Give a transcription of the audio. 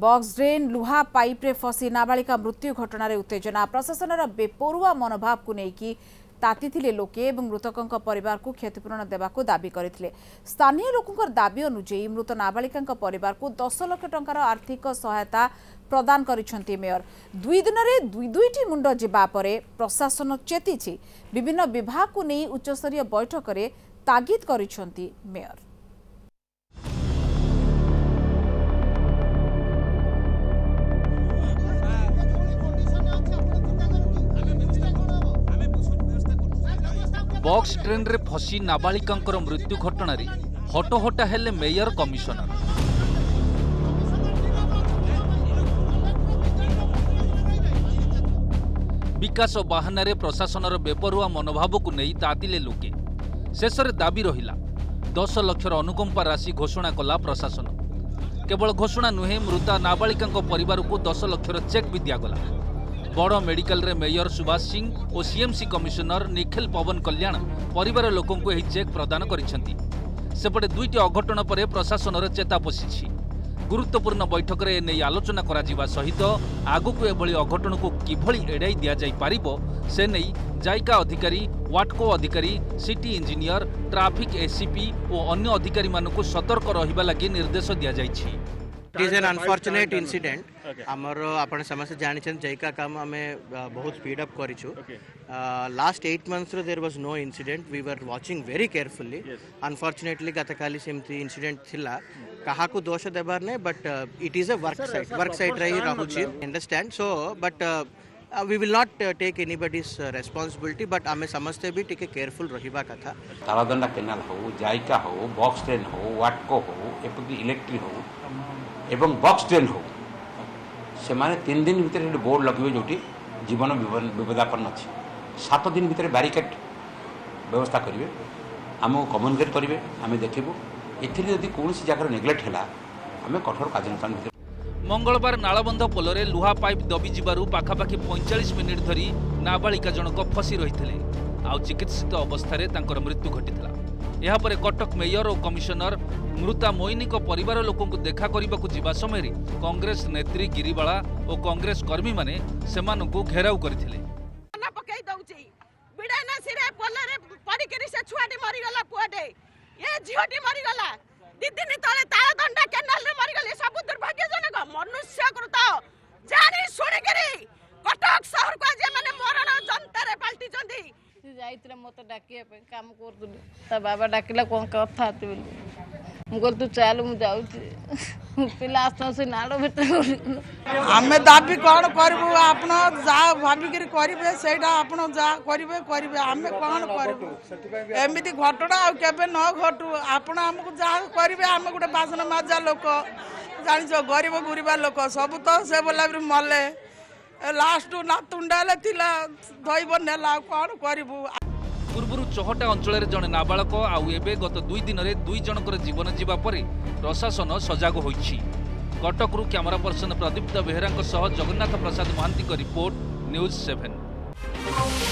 Box drain लुहा pipe रे फसी नाबालिका मृत्यु घटना रे उत्तेजना प्रशासन रा बेपरुआ मनोभाव को लेकिन तातीथिले लोके एवं मृतकंक परिवार को क्षतिपूरण देबाको दाबी करथिले। स्थानीय लोकंकर दाबी अनुजई मृत नाबालिकांक परिवार को 10 लाख टंकार आर्थिक सहायता प्रदान करिसंती मेयर। दुई दिन रे दुईटी मुंड जिबा परे प्रशासन चेतीछि, विभिन्न विभाग को नै उच्चस्तरीय बैठक रे तागिद करिसंती मेयर। बॉक्स ट्रेन रे फसी नाबालिकांकर मृत्यु घटना रे हटोहटा हेले मेयर कमिशनर। विकास बाहाना रे प्रशासन बेपरुआ मनोभाव को नहीं तातिले लोके। शेष रे दाबी रहिला 10 लक्षर अनुकंपा राशि घोषणा कला प्रशासन। केवल घोषणा नुहे, मृता नाबालिकांक परिवार को 10 लक्षर चेक भी दियागला। बड़ मेडिकल रे मेयर सुभाष सिंह और सीएमसी कमिशनर निखिल पवन कल्याण परिवार लोकों को यह चेक प्रदान करिसेंती। सेपटे दुईटी अघटन पर प्रशासन चेता पशिछि। गुरुत्वपूर्ण बैठक रे नै आलोचना करा जिवा सहित आगुक एभली अघटन को किभली एड़ाई दिया जाई पारिबो से नै जायका अधिकारी, वाटको अधिकारी, सिटी इंजीनियर, ट्राफिक एसीपी और अन्य अधिकारी मानकु सतर्क रहिबा लागि निर्देश दिया जाईछि। It is an unfortunate incident. आमर आपण समस्त जानिछन जैका काम हमें बहुत स्पीड अप करिछु। लास्ट 8 मंथ्स रो there was no incident, we were watching very carefully. Unfortunately गत काली सेमती इंसिडेंट थिला, कहा को दोष देबार नै, but it is a work site रही राहुची understand so, but we will not take anybody's responsibility, but आमे समझते भी टिके केयरफुल रहिबा कथा। तारादंडा केनाल हो, जायका हो, बॉक्स ट्रेन हो, वाटको हो, एपकी इलेक्ट्री हो एवं बॉक्स ट्रेन हो, से माने 3 दिन भीतर बोर्ड लगे जोटी जीवन विपदापन्न अच्छी 7 दिन भीतर बैरिकेड व्यवस्था करेंगे, आमको कम्युनिकेट करेंगे, आम देखू एदी कौन जगह नेग्लेक्ट है आम कठोर कार्यानुष्ठान। मंगलवार नालबंध पोल में लुहा पाइप दबी जीवारु पाखापाखि 45 मिनिट धरी नाबालिका जनक फसी रही चिकित्सित अवस्था तांकर मृत्यु घटीला। यहाँ पर कटक मेयर और कमिशनर मृता मोइनी को परिवार लोकों को देखा करने जीवा समय कांग्रेस नेत्री गिरीवाला और कांग्रेस कर्मी माने सेमानकु घेराव करथिले। मत डाकिया पे काम करदुली त बाबा डाकिला कोन कथा तिबली मु कहल तू चल मु जाऊ पिला आसो से नाडो भेटे हमें दाबी कोन करबो आपन जा भाबी कर करबे सेटा आपन जा करबे करबे हमें कोन करबो एमिति घटना आ केबे न घटू आपन हमकु जा करबे हम गुटे बासन माजा लोक जानि जो गरीब गुरीबा लोक सब तो से बोला मले लास्ट ना तुंडाले थिला धइब नेला कोन करबो। पूर्व चहटा अंचल जड़े नाबालक आउ एबे गत 2 दिन में 2 जनकर जीवन जीवा पर प्रशासन सजग हो। कटकू कैमरा पर्सन प्रदीप्त बेहरा सह जगन्नाथ प्रसाद महांती रिपोर्ट न्यूज 7।